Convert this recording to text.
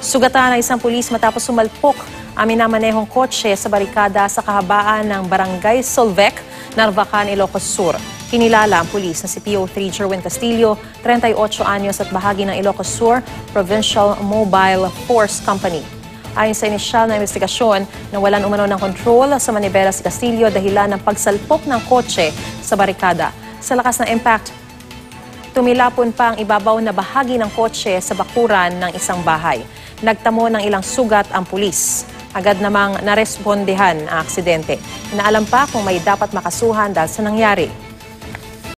Sugatan ang isang pulis matapos sumalpok ang minamanehong kotse sa barikada sa kahabaan ng barangay Solvec, Narvacan, Ilocos Sur. Kinilala ang pulis na si PO3 Jerwin Castillo, 38 anyos at bahagi ng Ilocos Sur Provincial Mobile Force Company. Ayon sa inisyal na investigasyon, nawalan umano ng kontrol sa manibela si Castillo dahilan ng pagsalpok ng kotse sa barikada. Sa lakas ng impact, tumilapon pa ang ibabaw na bahagi ng kotse sa bakuran ng isang bahay. Nagtamo ng ilang sugat ang pulis. Agad namang narespondehan ang aksidente. Inaalam pa kung may dapat makasuhan dahil sa nangyari.